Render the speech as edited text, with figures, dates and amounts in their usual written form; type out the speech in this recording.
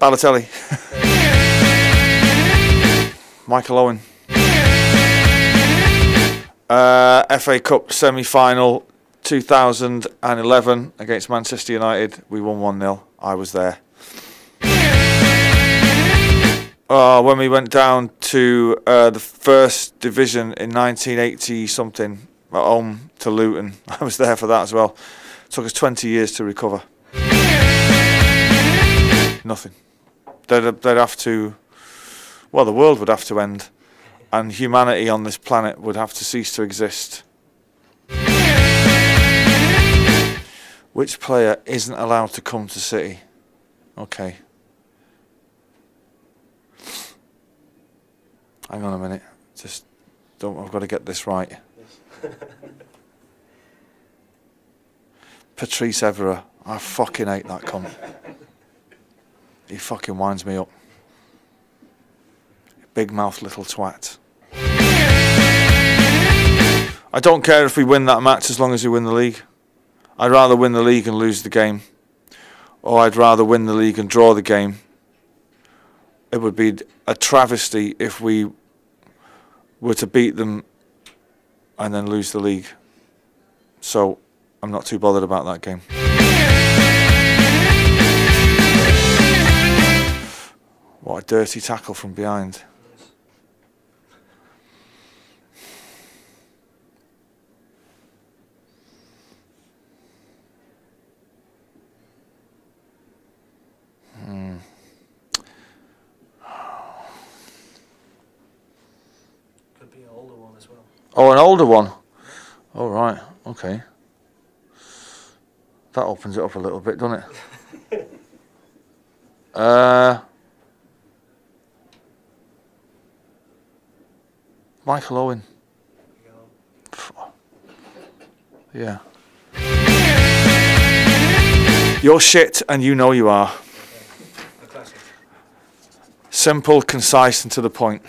Balotelli. Michael Owen. FA Cup semi-final 2011 against Manchester United. We won 1-0. I was there. When we went down to the first division in 1980-something at home to Luton, I was there for that as well. It took us 20 years to recover. Nothing. They'd have to, well, the world would have to end, and humanity on this planet would have to cease to exist. Which player isn't allowed to come to City? Okay. Hang on a minute. Just don't. I've got to get this right. Patrice Evra. I fucking hate that cunt. He fucking winds me up. Big mouth, little twat. I don't care if we win that match as long as we win the league. I'd rather win the league and lose the game. Or I'd rather win the league and draw the game. It would be a travesty if we were to beat them and then lose the league. So I'm not too bothered about that game. What a dirty tackle from behind. Could be an older one as well. Oh, an older one? Oh, right. Okay. That opens it up a little bit, doesn't it? Michael Owen. Yeah. You're shit and you know you are. Simple, concise and to the point.